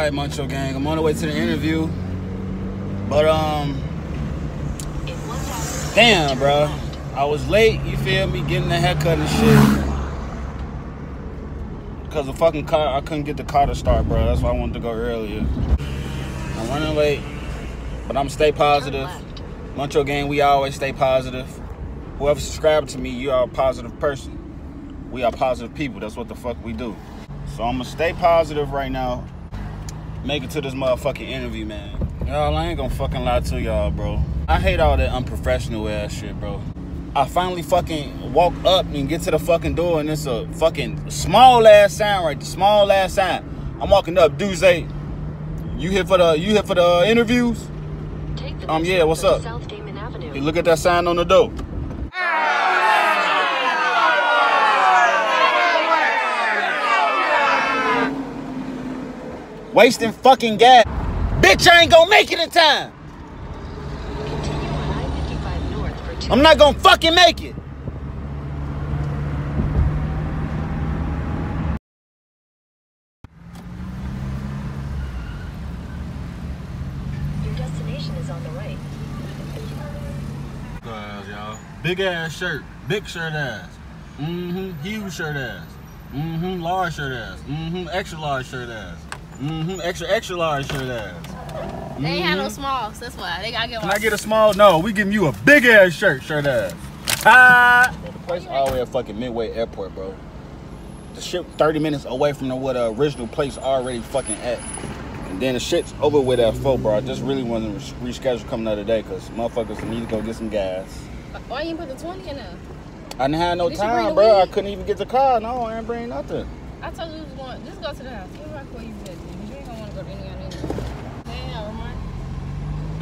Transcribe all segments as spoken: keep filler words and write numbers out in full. Alright, Muncho Gang, I'm on the way to the interview. But, um... damn, bro. I was late, you feel me, getting the haircut and shit. Because the fucking car, I couldn't get the car to start, bro. That's why I wanted to go earlier. I'm running late, but I'm stay positive. Muncho Gang, we always stay positive. Whoever subscribed to me, you are a positive person. We are positive people. That's what the fuck we do. So I'm gonna stay positive right now. Make it to this motherfucking interview, man. Y'all, I ain't gonna fucking lie to y'all, bro. I hate all that unprofessional ass shit, bro. I finally fucking walk up and get to the fucking door, and it's a fucking small ass sign, right? The small ass sign. I'm walking up, dude say, "You here for the you here for the interviews?" Take the um, yeah, what's up? South Damon Avenue. You look at that sign on the door. Wasting fucking gas. Bitch, I ain't gonna make it in time. Continue on I fifty-five north for two. I'm not gonna fucking make it. Your destination is on the right. Good ass, y'all. Big ass shirt. Big shirt ass. Mm-hmm. Huge shirt ass. Mm-hmm. Large shirt ass. Mm-hmm. Extra large shirt ass. Mm-hmm. Extra, extra large shirt ass. Mm-hmm. They ain't had no smalls, that's why. They gotta get one. Can I get a small? No, we giving you a big ass shirt, shirt ass. Ah! The place all the way at fucking Midway Airport, bro. The ship thirty minutes away from the, where the original place already fucking at. And then the shit's over with at four, bro. I just really wasn't rescheduled coming out today because motherfuckers need to go get some gas. Why you put the twenty in there? I didn't have no Did time, bro. Weed? I couldn't even get the car. No, I ain't bring nothing. I told you you was going, just go to the house. Where you at?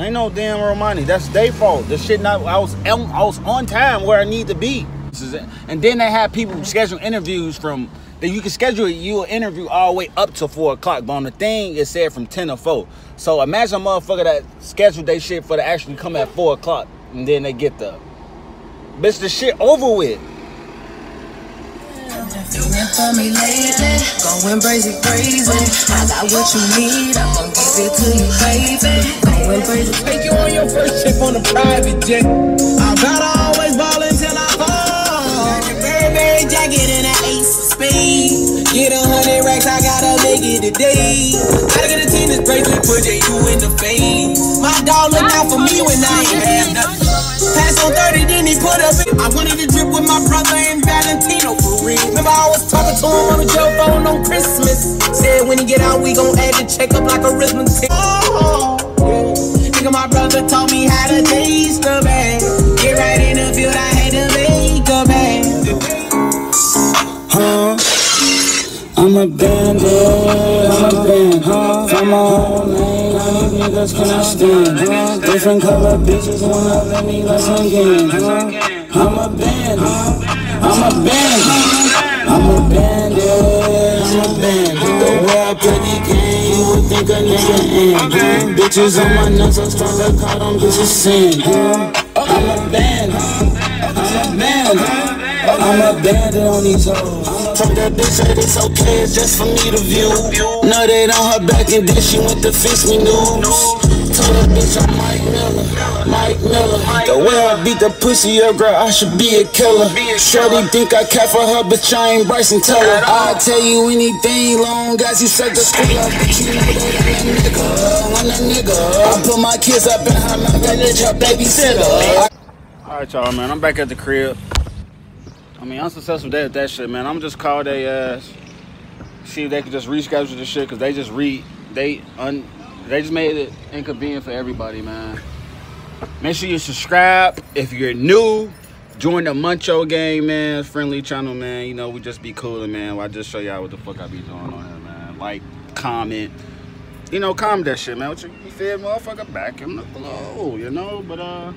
Ain't no damn Romani. That's their fault. The shit not. I was on, I was on time where I need to be. This is it. And then they have people schedule interviews from that you can schedule. You interview all the way up to four o'clock. But on the thing it said from ten to four. So imagine a motherfucker that scheduled their shit for to actually come at four o'clock and then they get the bitch. The shit over with. Feeling for me lately, going crazy, crazy. I got what you need, I'm gonna give it to you, baby. Going crazy, take you on your first trip on a private jet. I gotta always ball until I fall. Burberry jacket and an ace of speed. Get a hundred racks, I gotta make it today. Gotta get a tennis bracelet, put you in the face. My dog look out for me when I ain't had nothing. Pass on thirty, then he put up it. I wanted to drip with my brother and Valentino for real. Remember I was talking to him on the jail phone on Christmas. Said when he get out, we gon' add the check up like a arithmetic. Oh, nigga, my brother taught me how to taste the bag. Get right in the field, I had to make a bag. Huh? I'm a bandit, I'm a bandit, huh? From my own lane, none of niggas can I stand, huh? Different color bitches wanna let me listen again, huh? I'm a bandit, I'm a bandit, I'm a bandit, I'm a bandit. The way I play the game, you would think a nigga ain't, huh? Bitches on my nuts, I'm trying to call them bitches sin, huh? I'm a bandit, I'm a bandit. I'm a bandit on these hoes. Told that bitch that it's okay, it's just for me to view. Nutted on her back and then she went to fix me news. Told that bitch I'm Mike Miller, Mike Miller. The way I beat the pussy up, girl, I should be a killer. Shorty think I care for her, but I ain't Bryson Teller. I'll tell you anything, long as you set the school up. But you know that I'm a nigga, I'm a nigga. I put my kids up in her mouth and it's your babysitter. Alright, y'all, man, I'm back at the crib. I mean, unsuccessful day with that shit, man. I'm just call their ass, see if they could just reschedule the shit, because they just read, they un, they just made it inconvenient for everybody, man. Make sure you subscribe. If you're new, join the Muncho Gang, man. Friendly channel, man. You know, we just be coolin', man. Well, I just show y'all what the fuck I be doing on here, man. Like, comment. You know, comment that shit, man. What you, you feel, motherfucker? Back in the flow, you know? But, uh...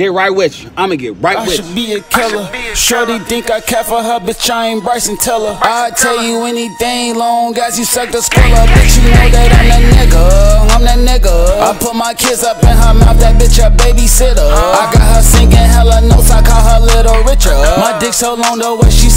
get right with you. I'ma get right I with you. I should be a killer. Shorty think I care for her, bitch, I ain't Bryson Teller. I'll tell you anything, long as you suck the school up. Bitch, you know that I'm that nigga, I'm that nigga. I put my kids up in her mouth, that bitch a babysitter. I got her singing hella notes, I call her Little Richard. My dick so long the way she